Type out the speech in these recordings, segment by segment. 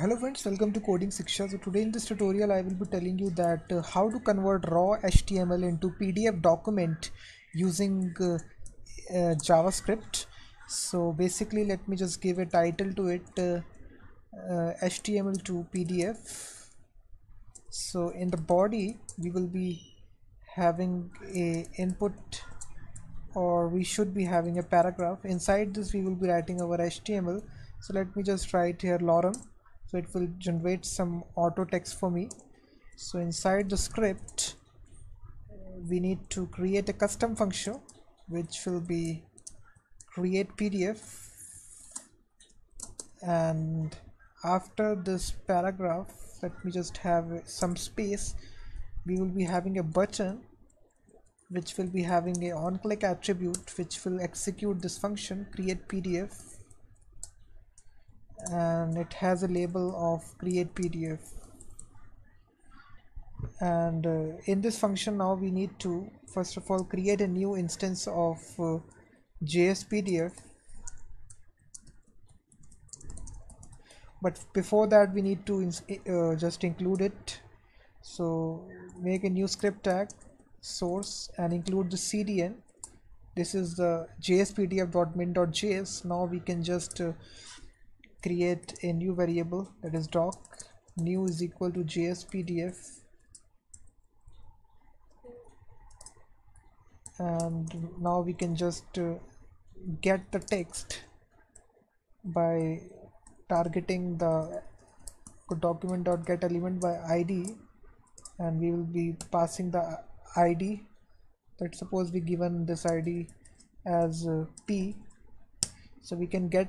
Hello friends, welcome to Coding Siksha. So today in this tutorial I will be telling you that how to convert raw HTML into PDF document using JavaScript. So basically let me just give a title to it, HTML to PDF. So in the body we will be having a input, or we should be having a paragraph. Inside this we will be writing our HTML. So let me just write here lorem, so it will generate some auto text for me. So inside the script we need to create a custom function which will be create PDF, and after this paragraph let me just have some space. We will be having a button which will be having a on click attribute which will execute this function create PDF, and it has a label of create PDF. And in this function now we need to first of all create a new instance of jsPDF, but before that we need to just include it. So make a new script tag source and include the CDN. This is the jspdf.min.js. now we can just create a new variable, that is doc, new is equal to jspdf, and now we can just get the text by targeting the document.getElement by id, and we will be passing the id. Let's suppose we given this id as p, so we can get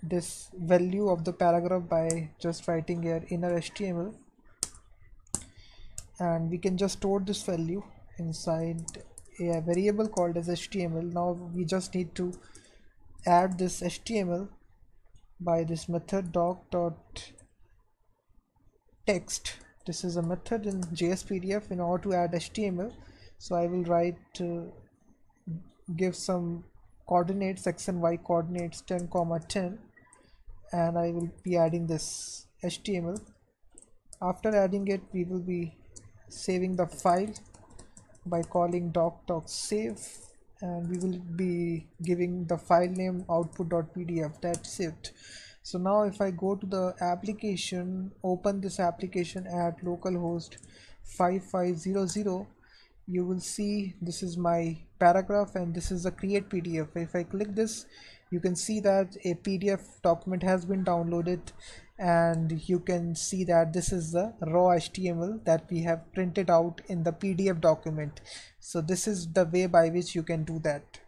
this value of the paragraph by just writing here inner HTML, and we can just store this value inside a variable called as HTML. Now we just need to add this HTML by this method doc.text. This is a method in JSPDF in order to add HTML. So I will write give some coordinates, x and y coordinates 10, 10, and I will be adding this HTML. After adding it we will be saving the file by calling doc.save, and we will be giving the file name output.pdf. that's it. So now if I go to the application, open this application at localhost 5500, you will see this is my paragraph and this is a create PDF. If I click this you can see that a PDF document has been downloaded, and you can see that this is the raw HTML that we have printed out in the PDF document. So this is the way by which you can do that.